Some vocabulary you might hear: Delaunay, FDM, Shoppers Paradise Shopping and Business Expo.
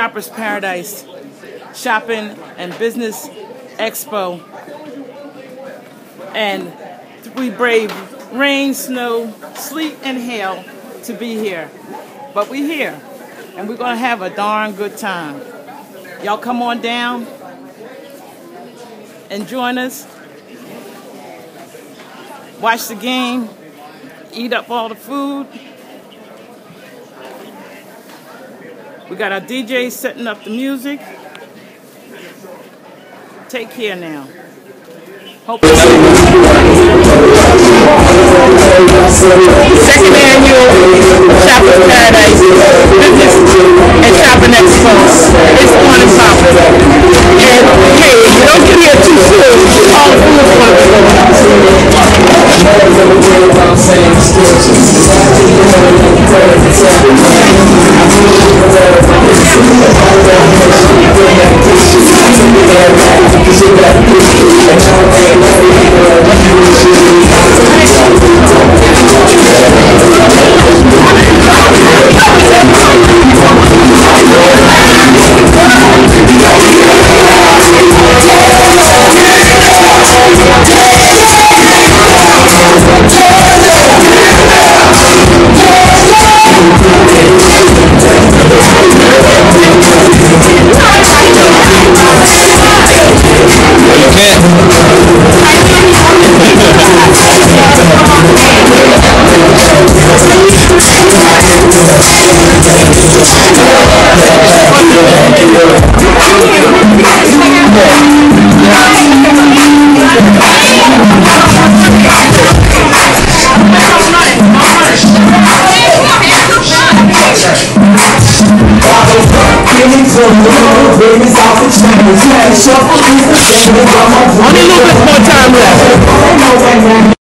Shoppers Paradise Shopping and Business Expo, and we brave rain, snow, sleet, and hail to be here. But we're here, and we're going to have a darn good time. Y'all come on down and join us. Watch the game, eat up all the food. We got our DJs setting up the music. Take care now. Hope second annual Shoppers Paradise Business and Shopping Expo. It's on and popping. And hey, don't get here too soon. All the food is going only a little bit more time left.